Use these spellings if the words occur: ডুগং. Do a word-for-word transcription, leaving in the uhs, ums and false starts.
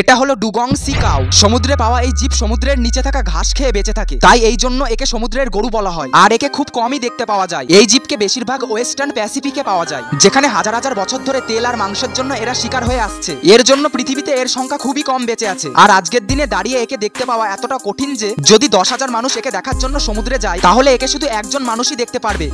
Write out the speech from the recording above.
এটা হলো ডুগং সিকাও। সমুদ্রে পাওয়া এই জীব সমুদ্রের নিচে থাকা ঘাস খেয়ে বেঁচে থাকে, তাই এই জন্য একে সমুদ্রের গরু বলা হয়। আর একে খুব কমই দেখতে পাওয়া যায়। এই জীবকে বেশিরভাগ ওয়েস্টার্ন প্যাসিফিকে পাওয়া যায়, যেখানে হাজার হাজার বছর ধরে তেল আর মাংসের জন্য এরা শিকার হয়ে আসছে। এর জন্য পৃথিবীতে এর সংখ্যা খুবই কম বেঁচে আছে। আর আজকের দিনে দাঁড়িয়ে একে দেখতে পাওয়া এতটা কঠিন যে যদি দশ হাজার মানুষ একে দেখার জন্য সমুদ্রে যায়, তাহলে একে শুধু একজন মানুষই দেখতে পারবে।